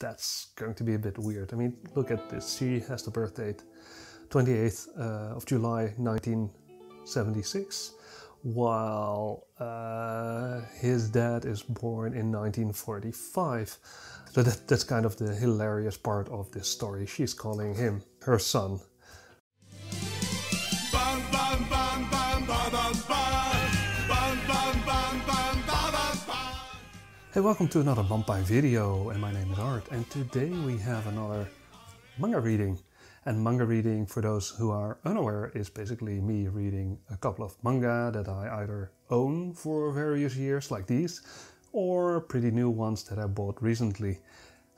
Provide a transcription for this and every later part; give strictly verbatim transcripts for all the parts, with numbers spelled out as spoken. that's going to be a bit weird. I mean, look at this. She has the birth date twenty-eighth uh, of July nineteen seventy-six, while uh, his dad is born in nineteen forty-five. So that, that's kind of the hilarious part of this story. She's calling him her son. Hey, welcome to another Banpei video, and my name is Art, and today we have another manga reading. And manga reading, for those who are unaware, is basically me reading a couple of manga that I either own for various years, like these, or pretty new ones that I bought recently.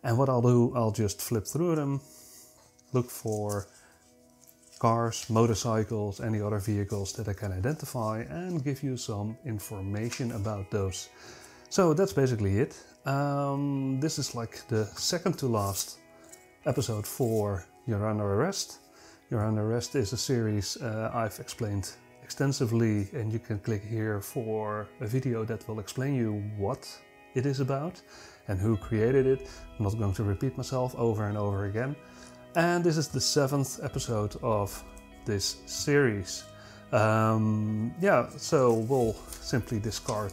And what I'll do, I'll just flip through them, look for cars, motorcycles, any other vehicles that I can identify, and give you some information about those. So that's basically it. Um, this is like the second to last episode for You're Under Arrest. You're Under Arrest is a series uh, I've explained extensively, and you can click here for a video that will explain you what it is about and who created it. I'm not going to repeat myself over and over again. And this is the seventh episode of this series. Um, yeah, so we'll simply discard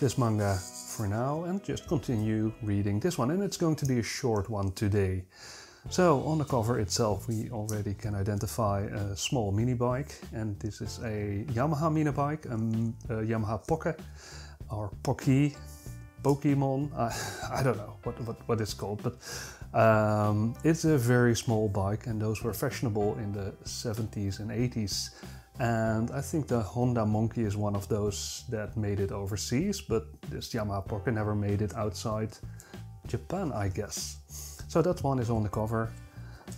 this manga for now and just continue reading this one, and it's going to be a short one today. So on the cover itself we already can identify a small mini bike, and this is a Yamaha mini bike, um, a Yamaha Pocke or Pocke Pokemon, I, I don't know what, what, what it's called, but um, it's a very small bike, and those were fashionable in the seventies and eighties. And I think the Honda Monkey is one of those that made it overseas, but this Yamaha Pocke never made it outside Japan, I guess. So that one is on the cover.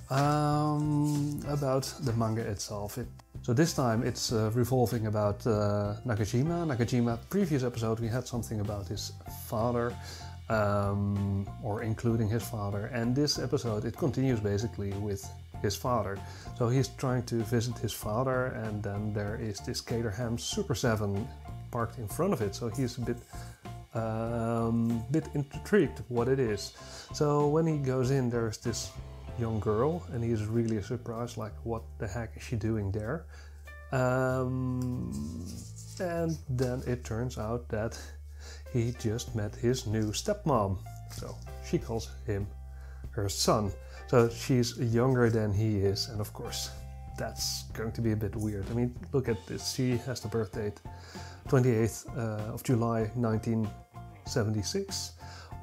Um, about the manga itself. It, so this time it's uh, revolving about uh, Nakajima. Nakajima, previous episode we had something about his father, um, or including his father. And this episode it continues basically with his father. So he's trying to visit his father, and then there is this Caterham Super seven parked in front of it. So he's a bit um, bit intrigued what it is. So when he goes in, there's this young girl, and he is really surprised, like, what the heck is she doing there? Um, and then it turns out that he just met his new stepmom. So she calls him her son. So she's younger than he is, and of course that's going to be a bit weird. I mean, look at this. She has the birth date twenty-eighth uh, of July nineteen seventy-six.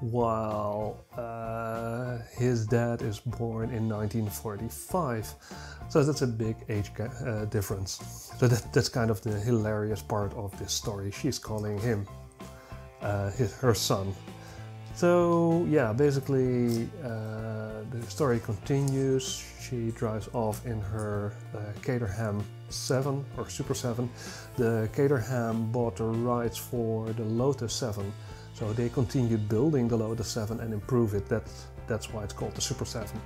While uh, his dad is born in nineteen forty-five, so that's a big age uh, difference. So that, that's kind of the hilarious part of this story. She's calling him uh, his, her son. So yeah, basically uh, the story continues. She drives off in her uh, Caterham seven or Super seven. The Caterham bought the rights for the Lotus seven. So they continued building the Lotus seven and improve it. That, that's why it's called the Super seven.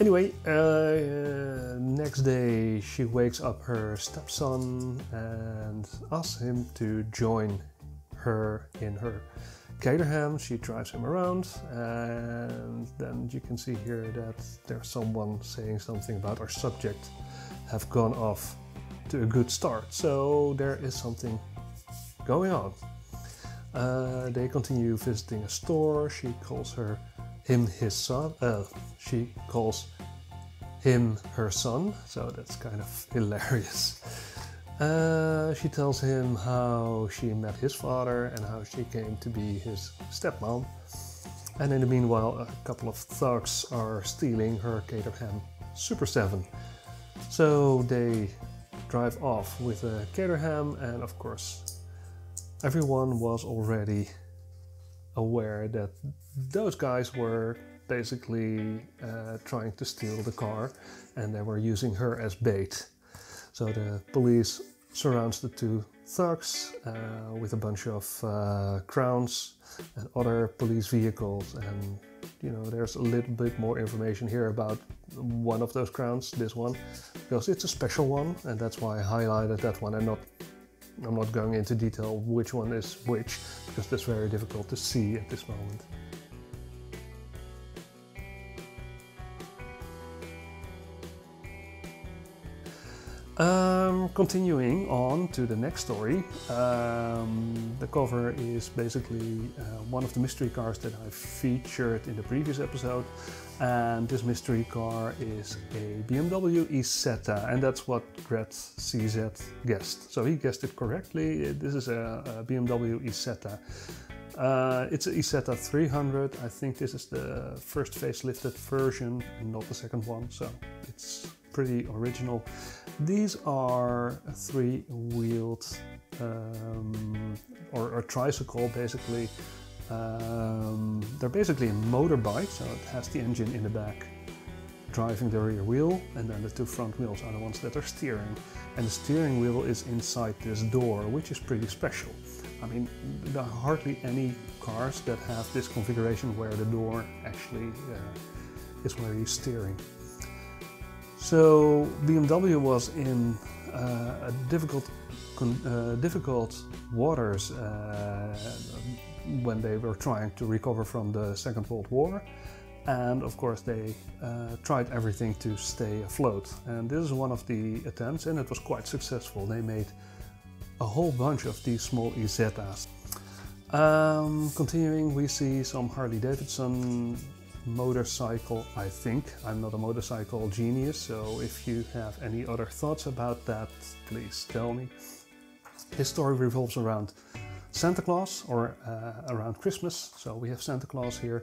Anyway, uh, uh, next day she wakes up her stepson and asks him to join her in her Caterham. She drives him around, and then you can see here that there's someone saying something about our subject have gone off to a good start. So there is something going on. Uh, they continue visiting a store. She calls her him his son. Uh, she calls him her son. So that's kind of hilarious. Uh, she tells him how she met his father and how she came to be his stepmom. And in the meanwhile, a couple of thugs are stealing her Caterham Super seven. So they drive off with a Caterham, and of course everyone was already aware that those guys were basically uh, trying to steal the car, and they were using her as bait. So the police surrounds the two thugs uh, with a bunch of uh, crowns and other police vehicles, and you know, there's a little bit more information here about one of those crowns, this one, because it's a special one, and that's why I highlighted that one and not I'm not going into detail which one is which, because that's very difficult to see at this moment. Um, continuing on to the next story, um, the cover is basically uh, one of the mystery cars that I've featured in the previous episode, and this mystery car is a B M W Isetta, and that's what Brett C Z guessed. So he guessed it correctly. This is a, a B M W Isetta. Uh, it's an Isetta three hundred. I think this is the first facelifted version, not the second one, so it's pretty original. These are three-wheeled um, or, or tricycle, basically. Um, they're basically a motorbike, so it has the engine in the back driving the rear wheel, and then the two front wheels are the ones that are steering. And the steering wheel is inside this door, which is pretty special. I mean, there are hardly any cars that have this configuration where the door actually uh, is where you're steering. So B M W was in uh, a difficult, uh, difficult waters uh, when they were trying to recover from the Second World War, and of course they uh, tried everything to stay afloat. And this is one of the attempts, and it was quite successful. They made a whole bunch of these small Isettas. Um, continuing, we see some Harley-Davidson motorcycle, I think. I'm not a motorcycle genius, so if you have any other thoughts about that, please tell me. His story revolves around Santa Claus, or uh, around Christmas, so we have Santa Claus here.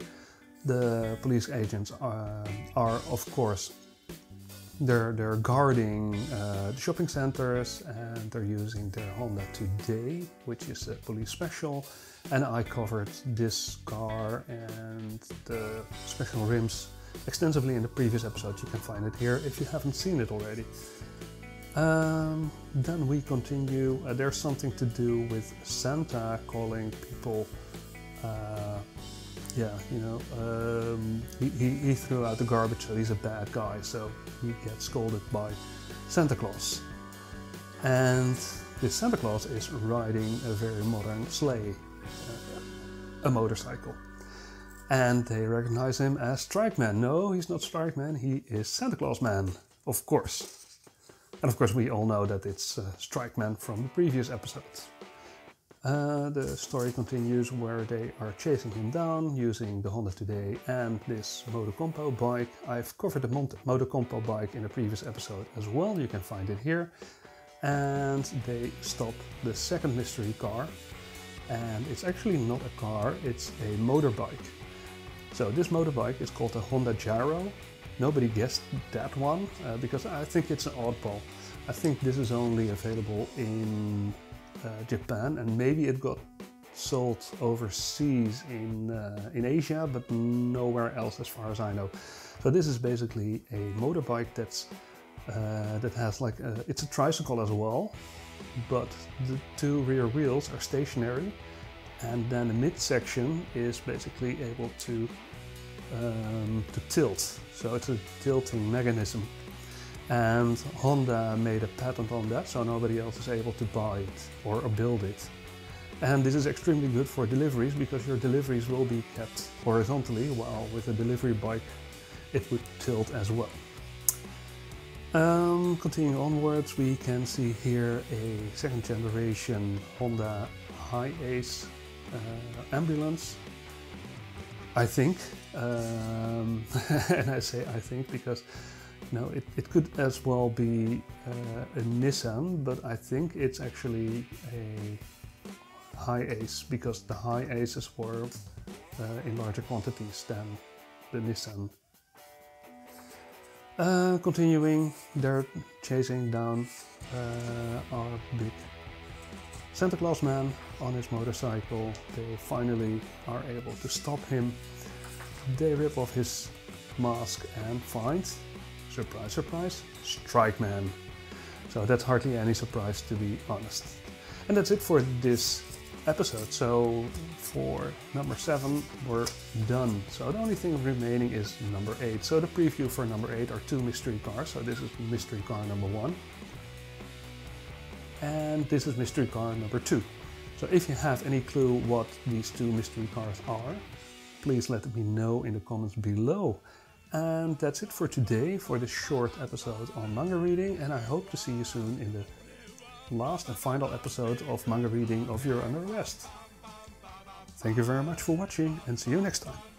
The police agents are, are of course, they're, they're guarding uh, the shopping centers, and they're using their Honda Today, which is a police special. And I covered this car and the special rims extensively in the previous episode. You can find it here if you haven't seen it already. Um, then we continue. Uh, there's something to do with Santa calling people. Uh, yeah, you know, um, he, he, he threw out the garbage, so he's a bad guy. So he gets scolded by Santa Claus. And this Santa Claus is riding a very modern sleigh. A motorcycle, and they recognize him as Strike Man. No, he's not Strike Man, he is Santa Claus Man, of course. And of course we all know that it's uh, Strike Man from the previous episode. Uh, the story continues where they are chasing him down using the Honda Today and this Motocompo bike. I've covered the Motocompo bike in a previous episode as well, you can find it here. And they stop the second mystery car. And it's actually not a car, it's a motorbike. So this motorbike is called a Honda Gyro. Nobody guessed that one, uh, because I think it's an oddball. I think this is only available in uh, Japan, and maybe it got sold overseas in, uh, in Asia, but nowhere else as far as I know. So this is basically a motorbike that's, uh, that has like, a, it's a tricycle as well. But the two rear wheels are stationary, and then the midsection is basically able to, um, to tilt. So it's a tilting mechanism. And Honda made a patent on that, so nobody else is able to buy it or build it. And this is extremely good for deliveries, because your deliveries will be kept horizontally, while with a delivery bike it would tilt as well. Um, continuing onwards, we can see here a second generation Honda HiAce uh, ambulance, I think. Um, and I say I think because, you know, it, it could as well be uh, a Nissan, but I think it's actually a HiAce, because the HiAces were uh, in larger quantities than the Nissan. Uh, continuing, they're chasing down uh, our big Santa Claus Man on his motorcycle. They finally are able to stop him. They rip off his mask and find, surprise, surprise, Strike Man. So that's hardly any surprise, to be honest. And that's it for this episode. So for number seven, we're done. So the only thing remaining is number eight. So the preview for number eight are two mystery cars. So this is mystery car number one, and this is mystery car number two. So if you have any clue what these two mystery cars are, please let me know in the comments below. And that's it for today, for this short episode on manga reading, and I hope to see you soon in the last and final episode of manga reading of You're Under Arrest. Thank you very much for watching, and see you next time.